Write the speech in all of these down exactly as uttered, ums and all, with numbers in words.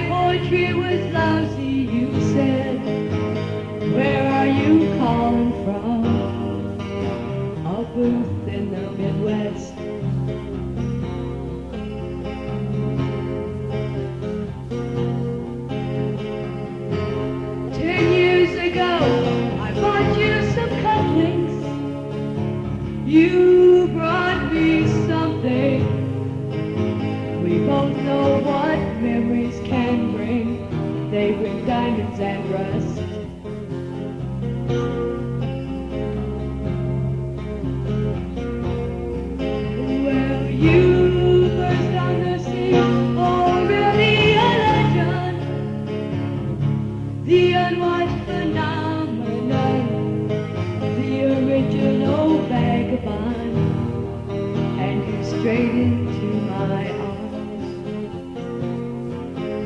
my poetry was lousy, you said. Where are you calling from? A booth in the Midwest. Ten years ago, I bought you some cufflinks. You brought me something. Don't know what memories can bring. They bring diamonds and rust. Well, you burst on the scene, already a legend, the unwatched phenomenon, the original vagabond, and you strayed into my arms. Crazy,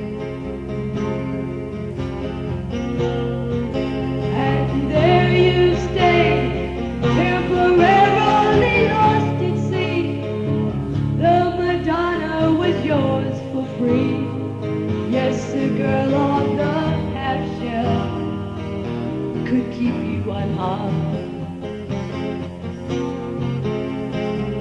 crazy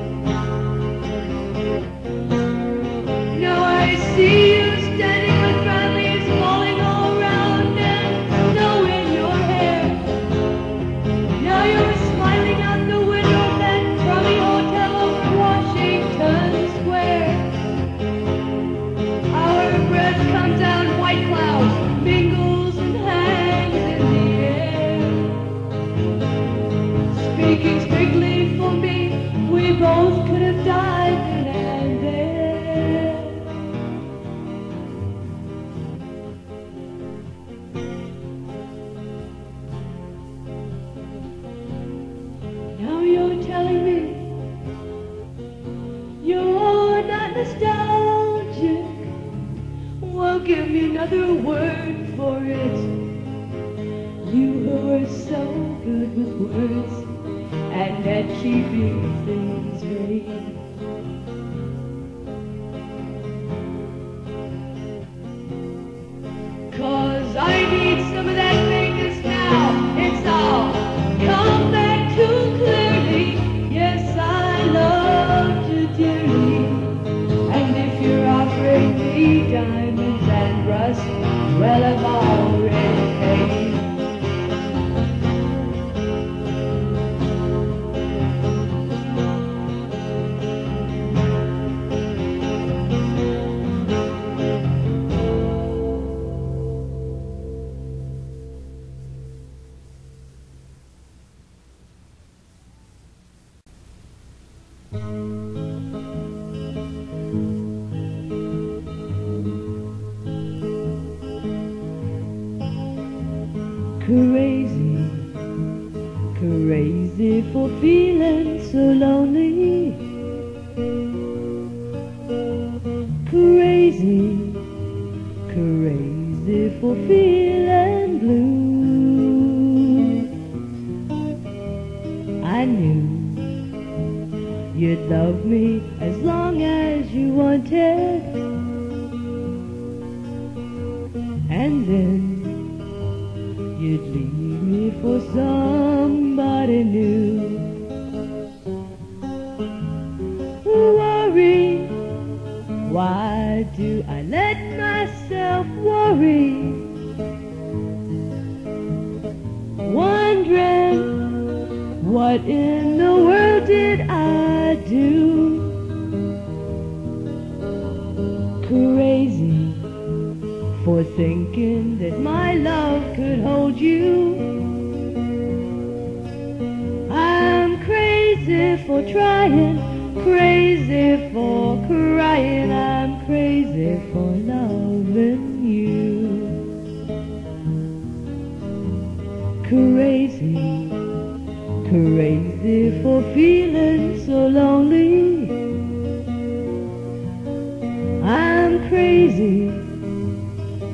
for feeling so lonely. Crazy, crazy for feeling blue. I knew you'd love me as long as you wanted, and then you'd leave me for somebody new. Worry, why do I let myself worry? Wondering, what in the world did I do? Crazy for thinking that my love could hold you. I'm crazy for trying, crazy for crying, I'm crazy for loving you. Crazy, crazy for feeling so lonely. I'm crazy,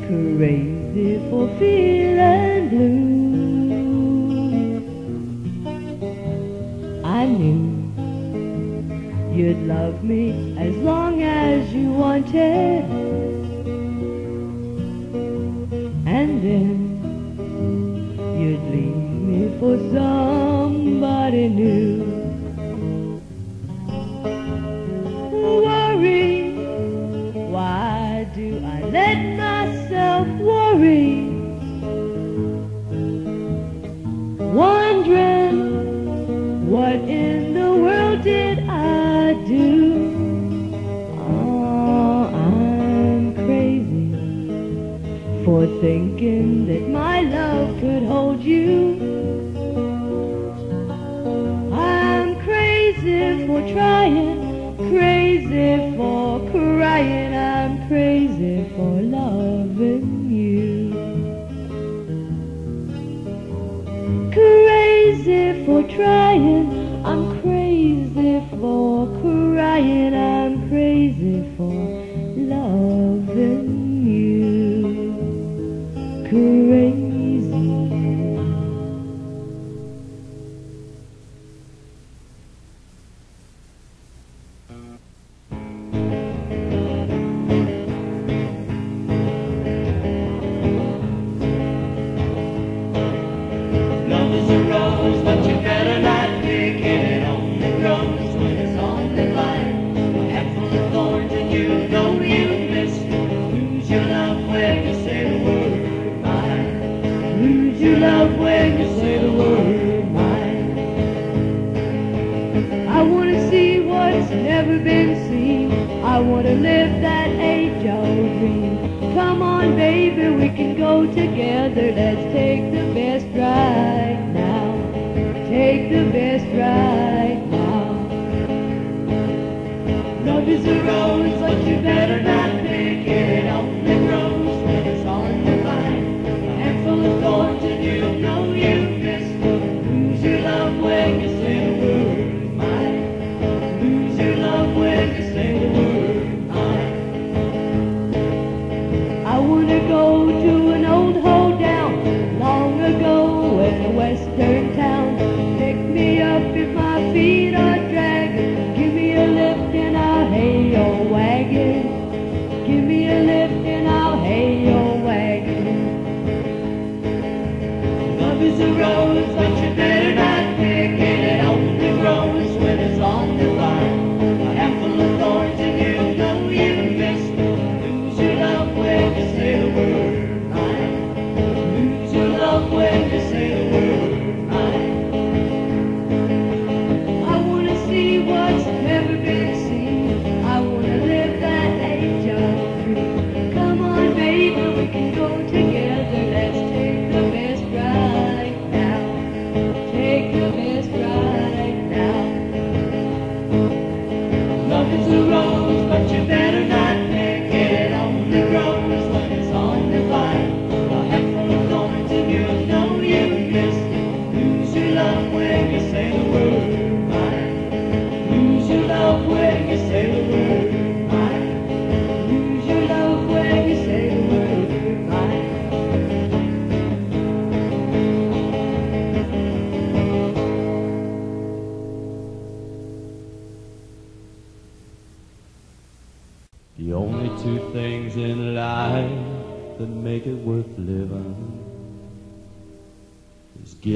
crazy for feeling blue. I knew you'd love me as long as you wanted, and then you'd leave me for somebody new. Worry, why do I let myself worry? Wondering what in the world did I do? For thinking that my love could hold you. I'm crazy for trying, crazy for crying, I'm crazy for loving you. Crazy for trying, I'm crazy for crying, I'm crazy for loving you.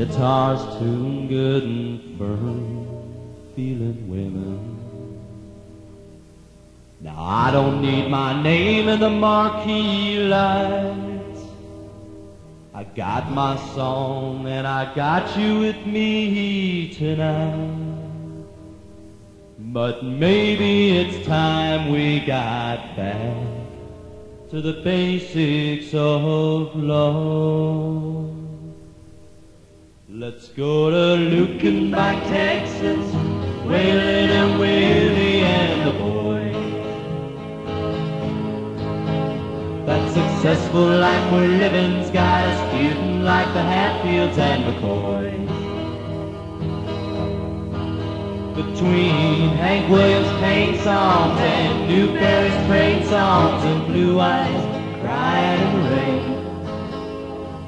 Guitars too good and firm, feeling women. Now I don't need my name in the marquee lights. I got my song and I got you with me tonight. But maybe it's time we got back to the basics of love. Let's go to Luckenbach, Texas, Waylon and Willie and the boy. That successful life we're living's got us feuding like the Hatfields and McCoys. Between Hank Williams' pain songs and Newbury's train songs and blue eyes crying in the rain.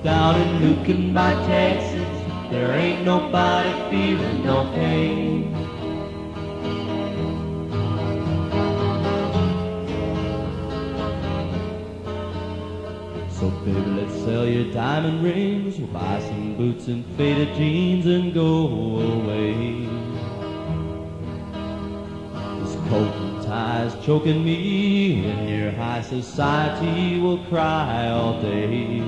Down in Luckenbach, Texas, there ain't nobody feeling no pain. So So baby, let's sell your diamond rings, we'll buy some boots and faded jeans and go away. This coat and tie's choking me, in your high society we'll cry all day.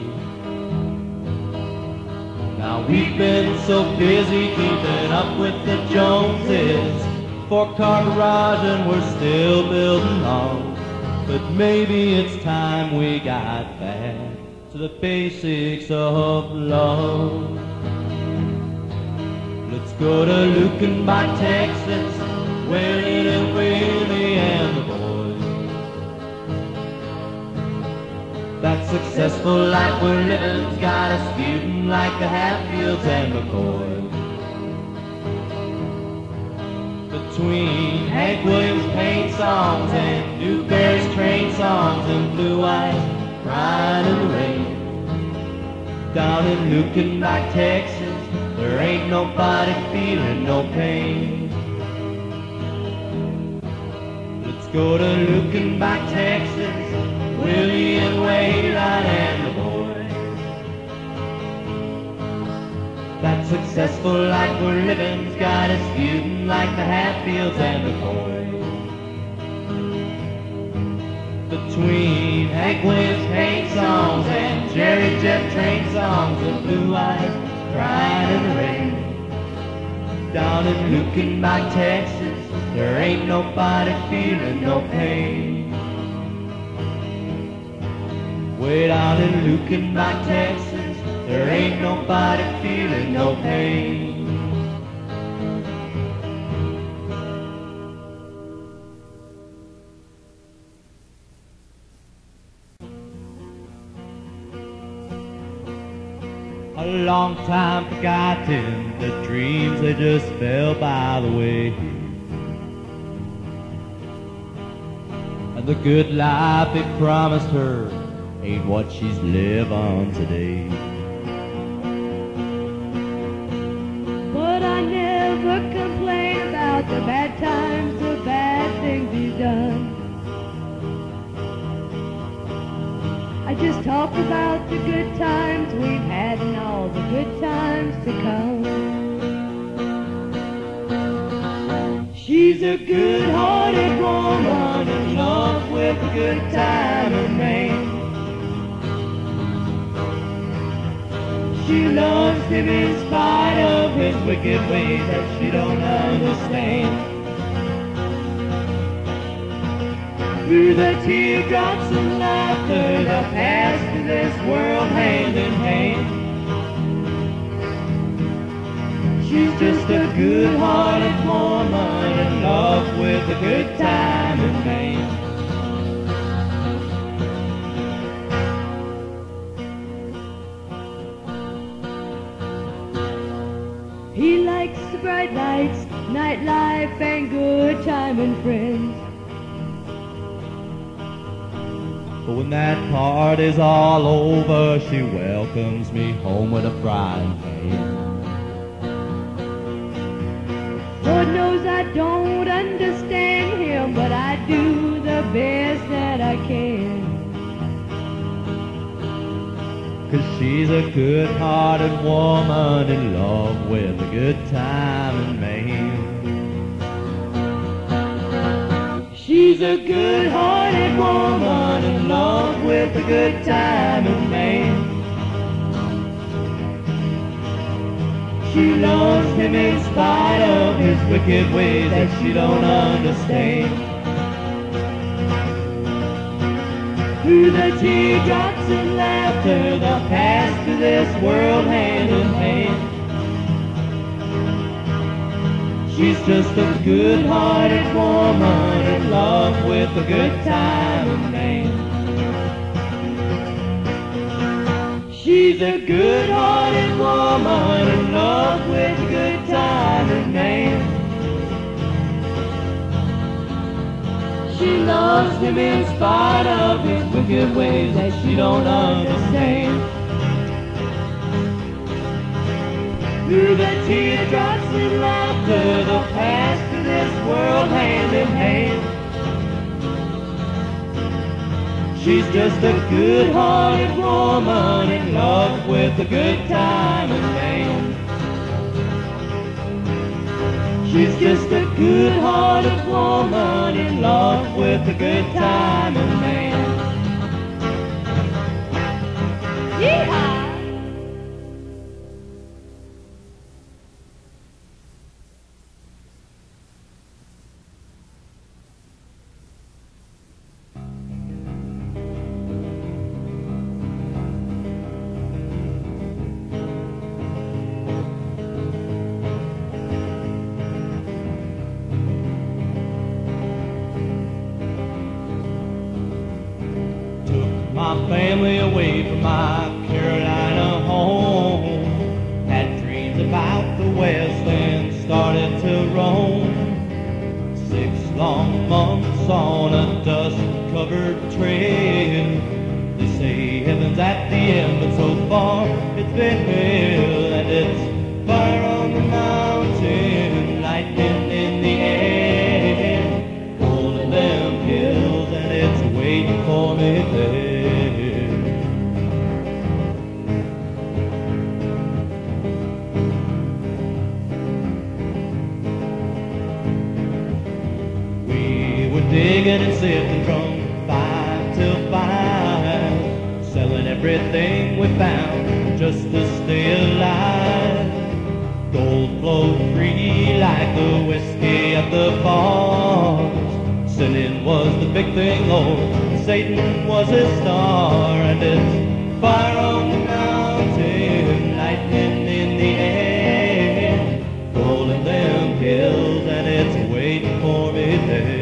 Now we've been so busy keeping up with the Joneses, four-car garage and we're still building on. But maybe it's time we got back to the basics of love. Let's go to Luckenbach, Texas, where Nita, Willie, and the boys. That successful life we're living's got us feuding like the Hatfields and McCoys. Between Hank Williams' paint songs and Newbury train songs and blue eyes crying in the rain, down in Luckenbach, Texas, there ain't nobody feeling no pain. Let's go to Luckenbach, Texas, Willie and Waylon and the boys. That successful life we're living's got us feuding like the Hatfields and the boys. Between Hank Williams' paint songs and Jerry Jeff train songs and blue eyes crying in the rain, down in Luckenbach, Texas, there ain't nobody feeling no pain. Way down in Luckenbach, Texas, there ain't nobody feeling no pain. A long time forgotten, the dreams they just fell by the way, and the good life they promised her ain't what she's living today. But I never complain about the bad times, the bad things he's done. I just talk about the good times we've had and all the good times to come. She's a good-hearted woman in love with a good time and man. She loves him in spite of his wicked ways that she don't understand. Through the teardrops and laughter that pass to this world hand in hand, she's just a good-hearted woman in love with a good time and fame. He likes the bright lights, nightlife, and good time and friends. But when that party's all over, she welcomes me home with a frying pan. Lord knows I don't understand him, but I do the best that I can. 'Cause she's a good-hearted woman in love with a good time and man. She's a good-hearted woman in love with a good time and man. She loves him in spite of his wicked ways that she don't understand. Through the teardrops and laughter that pass to this world hand in hand, she's just a good-hearted woman in love with a good time and man. She's a good-hearted woman in love with a good time and man. She loves him in spite of his wicked ways that she don't understand. Through the teardrops and laughter, the past to this world hand in hand, She's just a good-hearted woman in love with a good time of man. She's just a good-hearted woman in love with a good time of man. Yeehaw! Family away from my Carolina home, had dreams about the West and started to roam. Six long months on a dust-covered trail. They say heaven's at the end, but so far it's been hell. And it's fire on the mountain, lightning in the air, cold in them hills, and it's waiting for me there. Digging and sifting from five till five, selling everything we found just to stay alive. Gold flowed free like the whiskey at the bars. Sinning was the big thing, oh, Satan was his star. And it's fire on the mountain, lightning in the air, gold in them hills, and it's waiting for me there.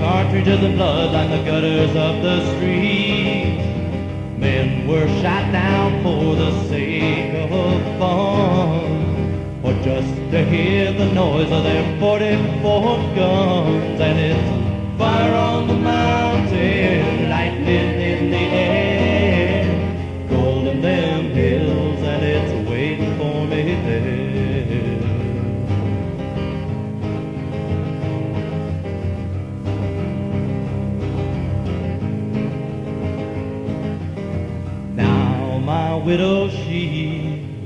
Cartridges and blood like the gutters of the streets. Men were shot down for the sake of fun, or just to hear the noise of their forty-four guns. And it's fire on the mountain, lightning in the air, gold in them hills, and it's waiting for me there. Widow, she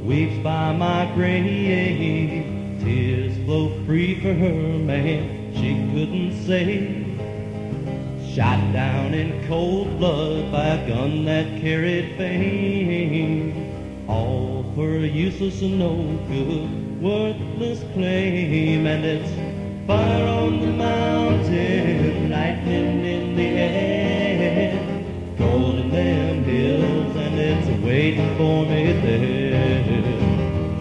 weeps by my grave. Tears flow free for her man she couldn't save. Shot down in cold blood by a gun that carried fame. All for a useless and no good, worthless claim. And it's fire on the mountain, lightning in the air, gold in them hills, and it's waiting for me there.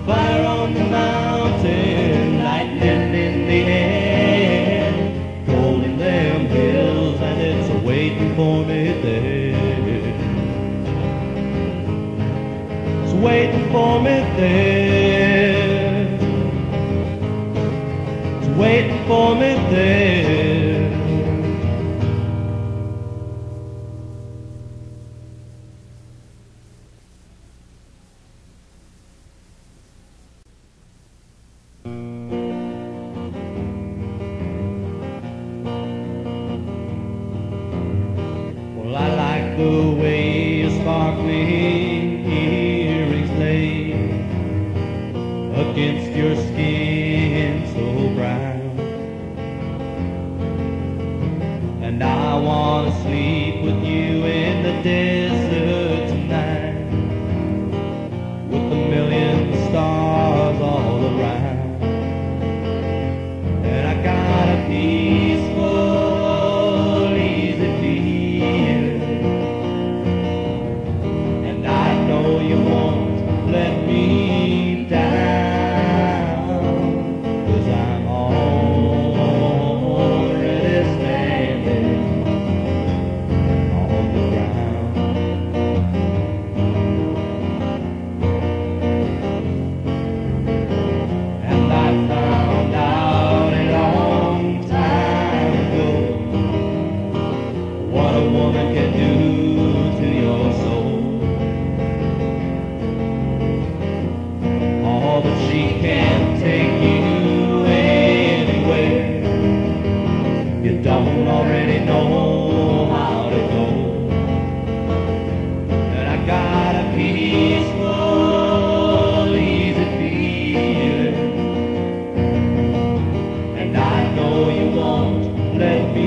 Fire on the mountain, lightning in the air, gold in them hills, and it's waiting for me there. It's waiting for me there. It's waiting for me there. Let me down, 'cause I'm all a woman can do to your soul. All that she can take you anywhere you don't already know how to go. And I got a peaceful, easy feeling, and I know you won't let me.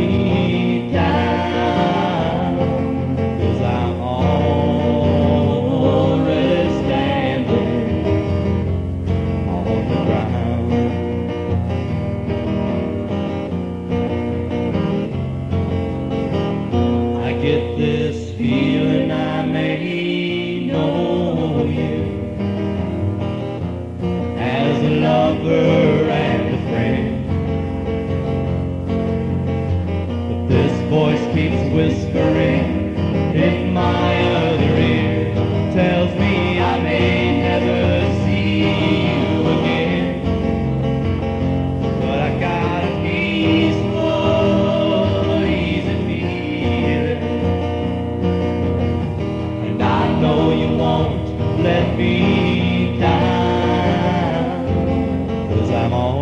Whispering in my other ear tells me I may never see you again, but I got a peaceful, easy feeling, and I know you won't let me down, 'cause I'm all.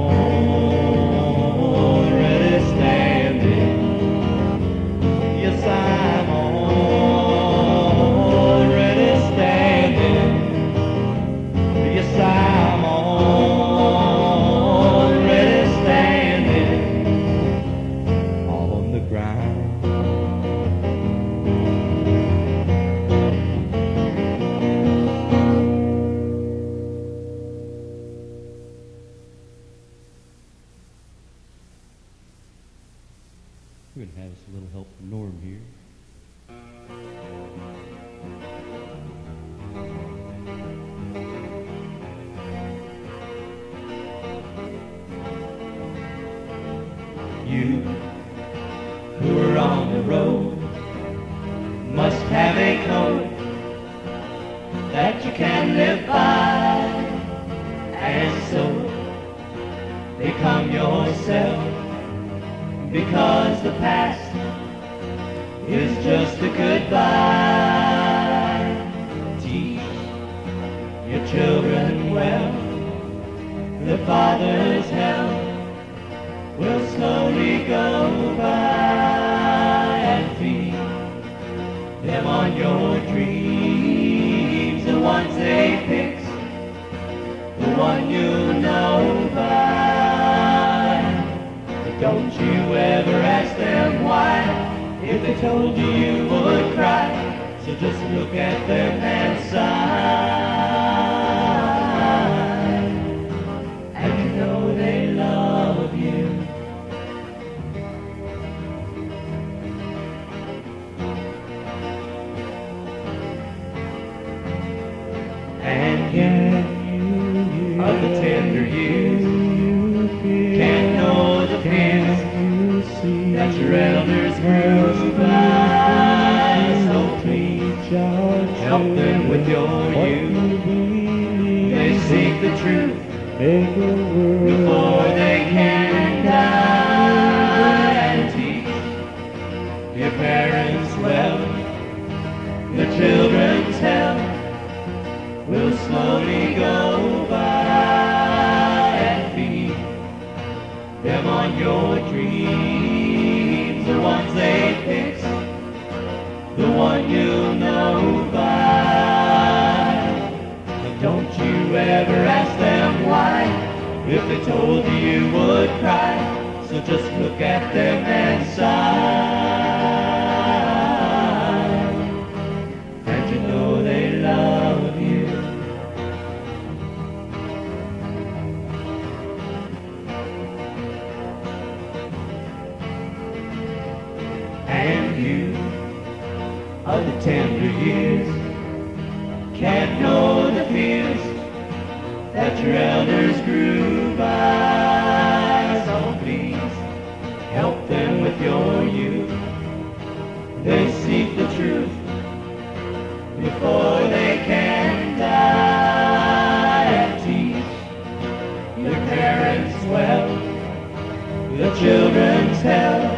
The children's hell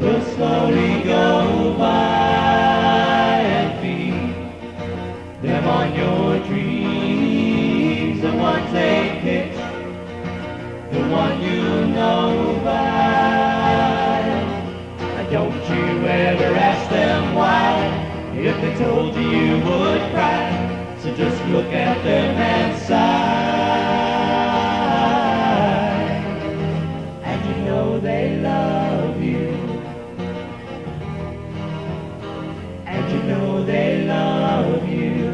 will slowly go. So just look at them and sigh, and you know they love you, and you know they love you.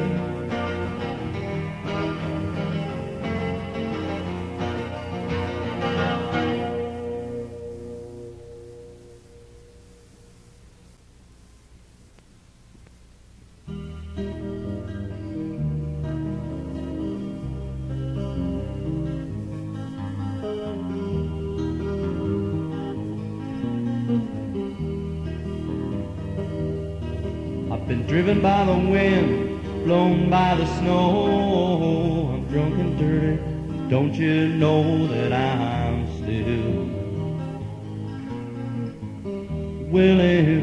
Driven by the wind, blown by the snow, I'm drunk and dirty, don't you know that I'm still Willie?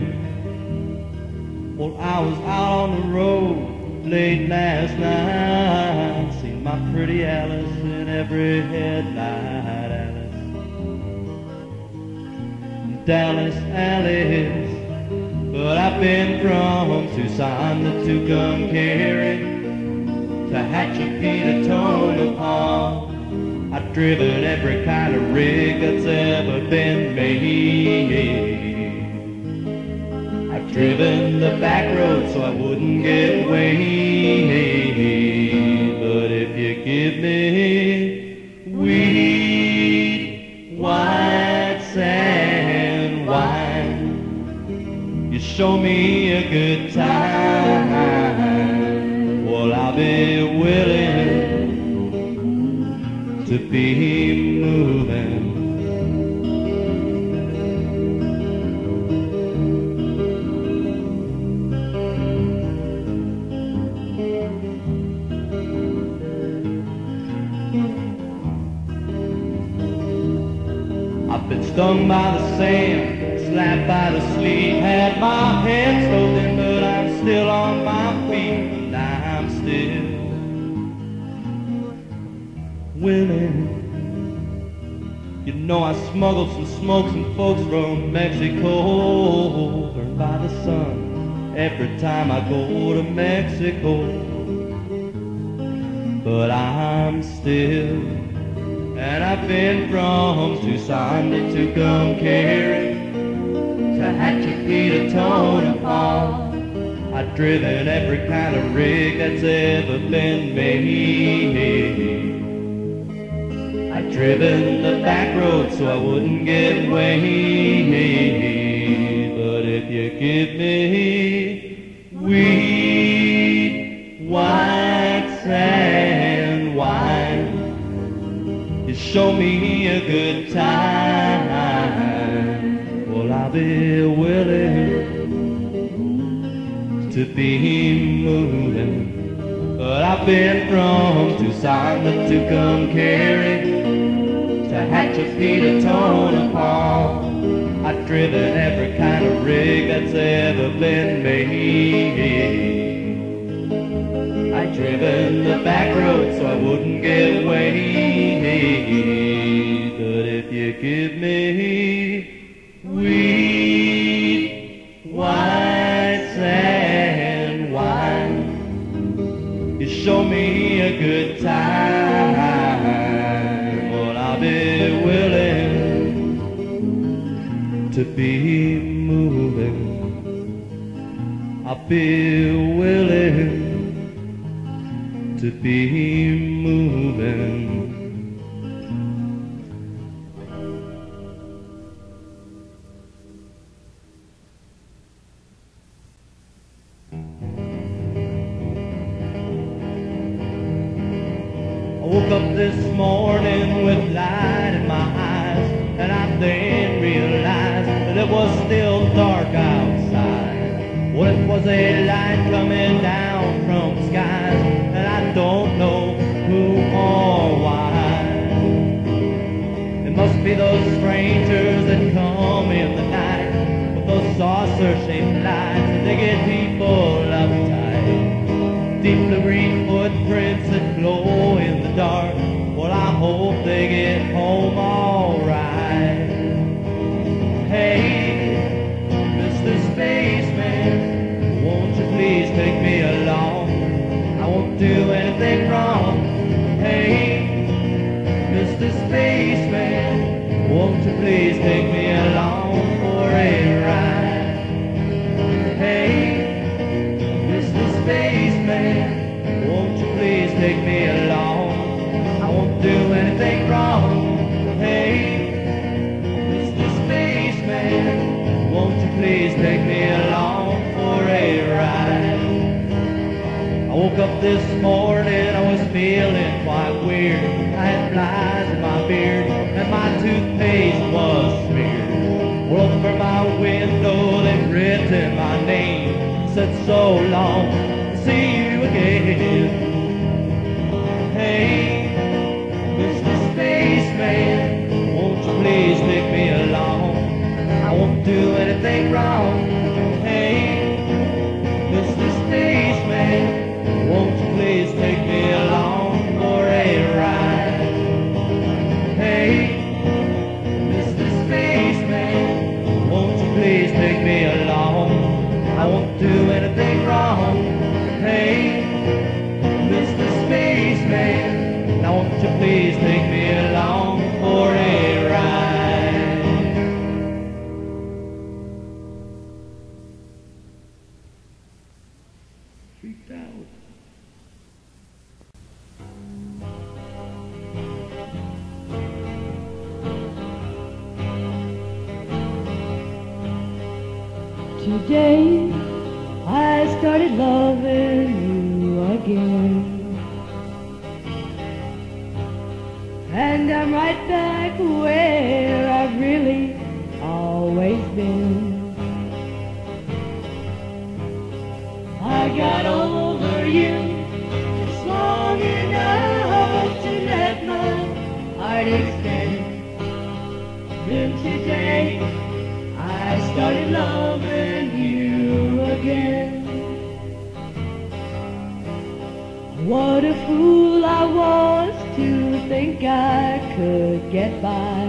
Well, I was out on the road late last night, seen my pretty Alice in every headlight. Alice, Dallas, Alice. But I've been from Tucson to Tucumcari, Tehachapi to Tonopah. I've driven every kind of rig that's ever been made. I've driven the back road so I wouldn't get weighed. But if you give me weed, white sand, wine, you show me a good time, well, I'll be willing to be moving. I've been stung by the sand, slapped by the sleeve, had my head stolen, but I'm still on my feet, and I'm still willing. You know I smuggled some smokes and folks from Mexico, burned by the sun every time I go to Mexico, but I'm still, and I've been from Tucson to Tucumcari, Tehachapi to Tonopah. I've driven every kind of rig that's ever been made. I've driven the back road so I wouldn't get weighed. But if you give me weed, white sand, wine, you show me a good time, I'll be willing to be moving. But I've been from Tucson to Tucumcari, Tehachapi to Tonopah. I've driven every kind of rig that's ever been made. I've driven the back road so I wouldn't get weighed. But if you give me weed, white sand, wine, you show me a good time, well, I'll be willing to be moving. I'll be willing to be moving. This morning with light in my eyes, and I then realized that it was still dark outside. Well, it was a light coming down from the skies, and I don't know who or why. It must be those strangers that come in the night with those saucer-shaped lights, and they get people uptight. Deep green footprints that glow in the dark, well, I hope they get home all right. Hey, Mister Spaceman, won't you please take me along? I won't do woke up this morning, I was feeling quite weird. I had flies in my beard, and my toothpaste was smeared. Over my window, they'd written my name, said so long, see you again. Hey, Mister Spaceman, won't you please take me along? I won't do anything wrong. Hey, Mister Spaceman, won't you please take me along for a ride? Hey, Mister Spaceman, won't you please take me along? I won't do anything wrong. Hey, Mister Spaceman, now won't you please take me along for a ride? Freaked out. Today, I started loving you again, and I'm right back where I've really always been. I got over you just long enough to let my heart extend. Then today, I started loving again. What a fool I was to think I could get by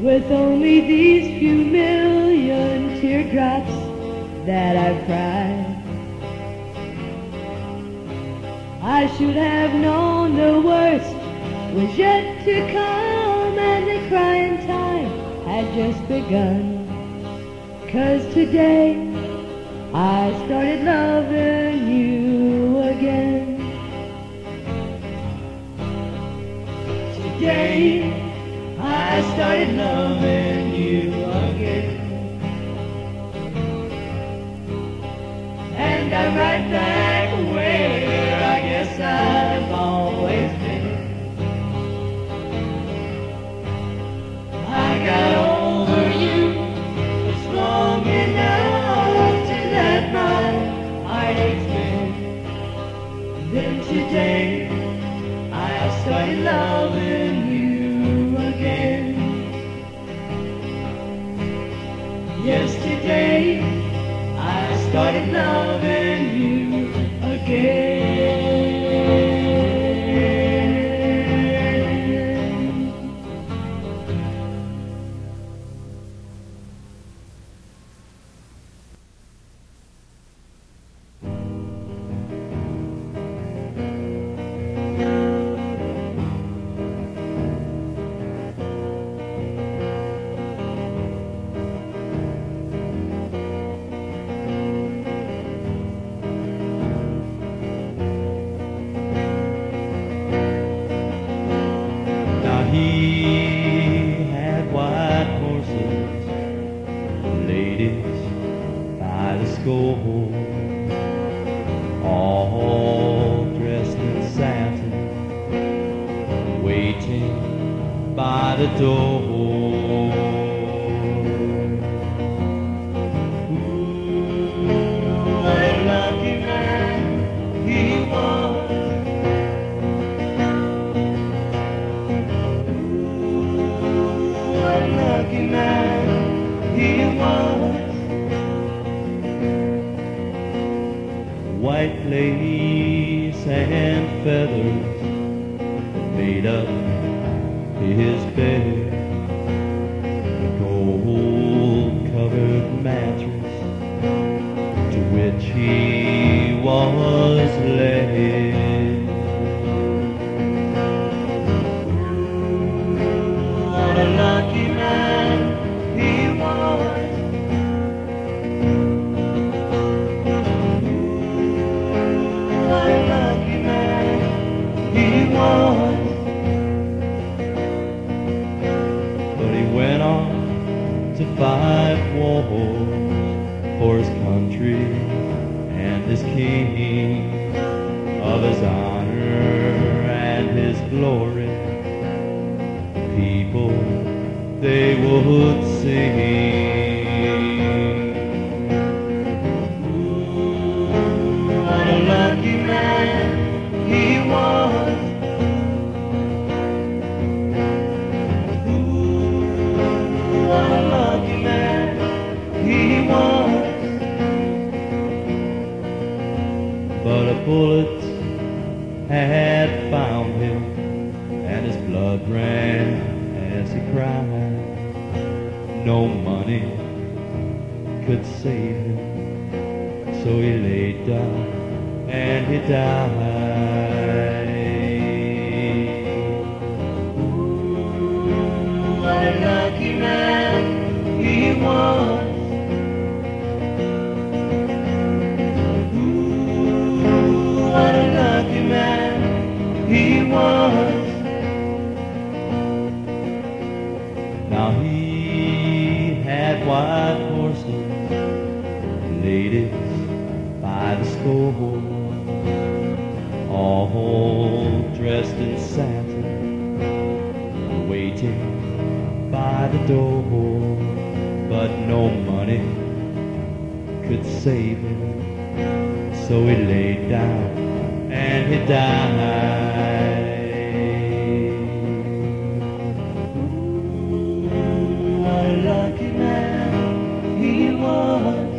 with only these few million teardrops that I've cried. I should have known the worst was yet to come, and the crying time had just begun. 'Cause today, I started loving you again. Today, I started loving you again, and I'm right back where I guess I've always been. I got over you long enough to let my heart expand. Then today, I started loving you again. Yesterday, I started loving you again. Five wars for his country his King, of his honor and his glory. People, they would sing. Ooh, what a lucky man he was. Ooh, what a lucky man he was. But a bullet had found him, and his blood ran as he cried. No money could save him, so he lay down and he died. Ooh, what a lucky man he was. What a lucky man he was. Now he had white horses, ladies by the score, all dressed in satin, waiting by the door. But no money could save him, so he laid down and he died. Ooh, what a lucky man he was.